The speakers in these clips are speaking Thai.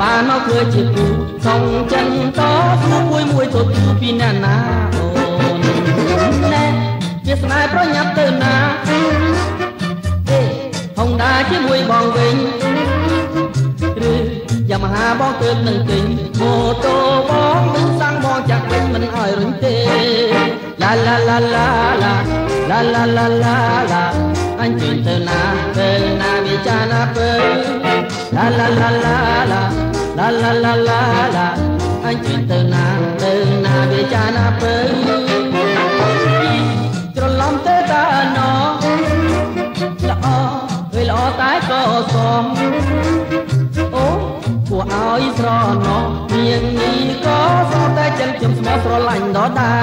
บ้านเราเคยจีบกูส่งจันทร์ลูกมวยมวยตัวกูปีนานาโอนแน่เจสนายเพราะยับเตือนนาห้องดาจีบมวยบองเวงหรือยามาหาบองเติมหนึ่งติ่งโมโตบองมึงสั่งบองจากเล็กมันอ่อยรุนเตลาลาลาลาลาลาลาลาลาลาอันจุนเตือนนาเปิลนาบิจานาเปิลลาลาลาลาลาลาลาลาลาลาอันจุดเตือนนาเบจานาเปิลจนลมเตตาหนอละอเฮ้ยละอตายก็สองโอ้ผัวเอาอีสรอหนอเมียนี้ก็สอแต่จังจมสมอสรอหลังดอตาย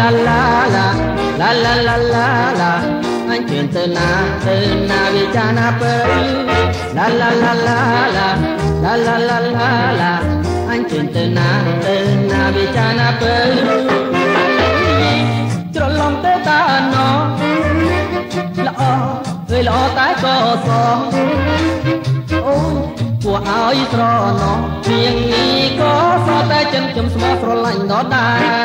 Hãy subscribe cho kênh Ghiền Mì Gõ Để không bỏ lỡ những video hấp dẫn